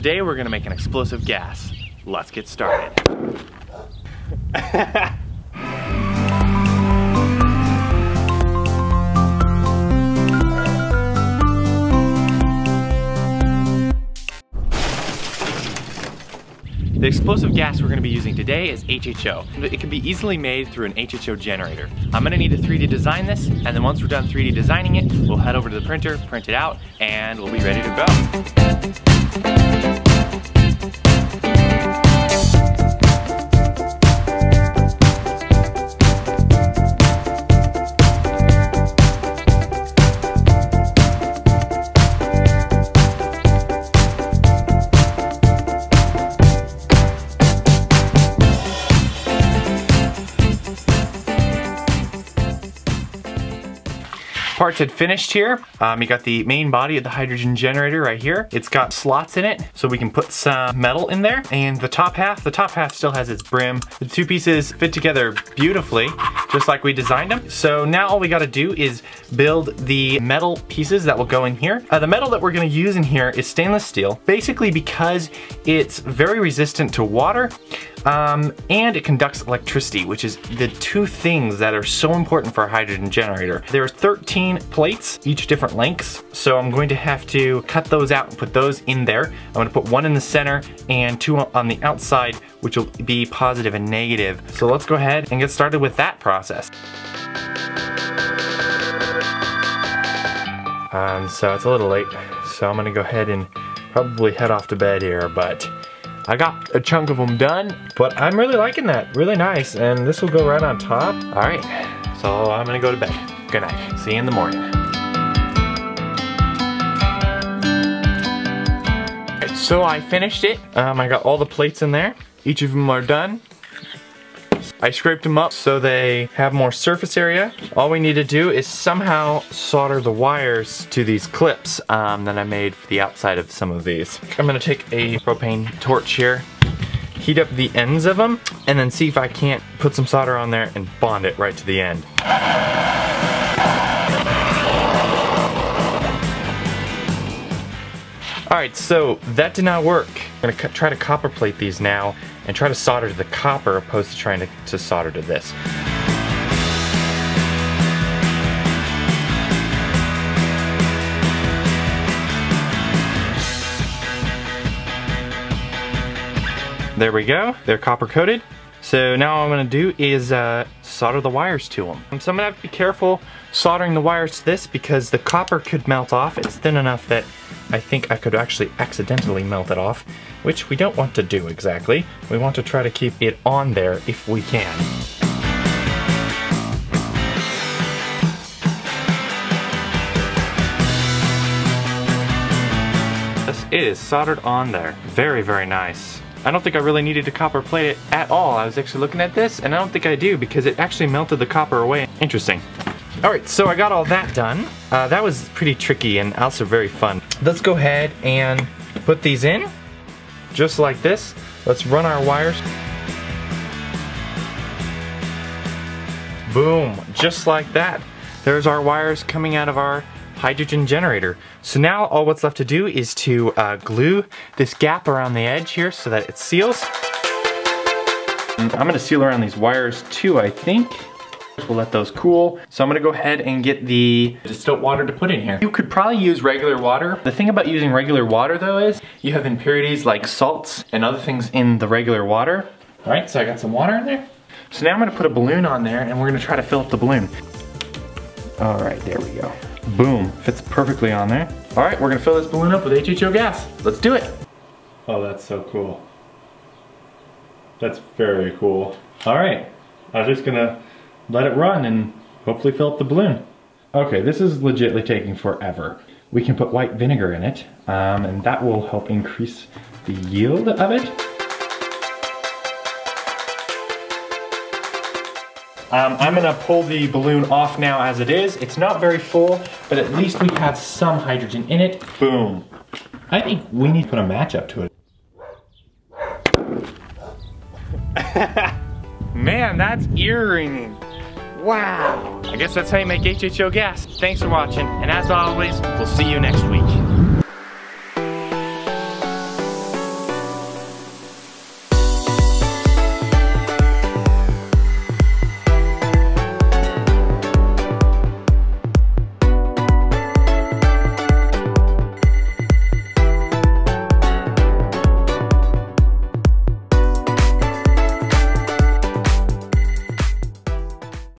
Today we're gonna make an explosive gas. Let's get started. The explosive gas we're going to be using today is HHO. It can be easily made through an HHO generator. I'm going to need to 3D design this, and then once we're done 3D designing it, we'll head over to the printer, print it out, and we'll be ready to go. Parts had finished here. You got the main body of the hydrogen generator right here. It's got slots in it, so we can put some metal in there. And the top half still has its brim. The two pieces fit together beautifully, just like we designed them. So now all we gotta do is build the metal pieces that will go in here. The metal that we're gonna use in here is stainless steel, basically because it's very resistant to water, and it conducts electricity, which is the two things that are so important for a hydrogen generator. There are 13 plates, each different lengths, so I'm going to have to cut those out and put those in there. I'm gonna put one in the center and two on the outside, which will be positive and negative. So let's go ahead and get started with that process. So it's a little late, so I'm gonna go ahead and probably head off to bed here, but I got a chunk of them done, but I'm really liking that, really nice, and this will go right on top. All right, so I'm gonna go to bed. Good night, see you in the morning. All right, so I finished it. I got all the plates in there. Each of them are done. I scraped them up so they have more surface area. All we need to do is somehow solder the wires to these clips that I made for the outside of some of these. I'm gonna take a propane torch here, heat up the ends of them, and then see if I can't put some solder on there and bond it right to the end. All right, so that did not work. I'm gonna try to copper plate these now and try to solder to the copper opposed to trying to solder to this. There we go, they're copper coated. So now all I'm gonna do is solder the wires to them. So I'm gonna have to be careful soldering the wires to this because the copper could melt off. It's thin enough that I think I could actually accidentally melt it off, which we don't want to do exactly. We want to try to keep it on there if we can. It is soldered on there. Very, very nice. I don't think I really needed to copper plate it at all. I was actually looking at this and I don't think I do because it actually melted the copper away. Interesting. All right, so I got all that done. That was pretty tricky and also very fun. Let's go ahead and put these in, just like this. Let's run our wires. Boom, just like that. There's our wires coming out of our hydrogen generator. So now all what's left to do is to glue this gap around the edge here so that it seals. And I'm gonna seal around these wires too, I think. We'll let those cool. So I'm gonna go ahead and get the distilled water to put in here. You could probably use regular water. The thing about using regular water though is you have impurities like salts and other things in the regular water. All right, so I got some water in there. So now I'm gonna put a balloon on there and we're gonna try to fill up the balloon. All right, there we go. Boom, fits perfectly on there. All right, we're gonna fill this balloon up with HHO gas. Let's do it. Oh, that's so cool. That's very cool. All right, I was just gonna let it run and hopefully fill up the balloon. Okay, this is legitimately taking forever. We can put white vinegar in it, and that will help increase the yield of it. I'm gonna pull the balloon off now as it is. It's not very full, but at least we have some hydrogen in it. Boom. I think we need to put a match up to it. Man, that's ear-ringing. Wow. I guess that's how you make HHO gas. Thanks for watching, and as always, we'll see you next week.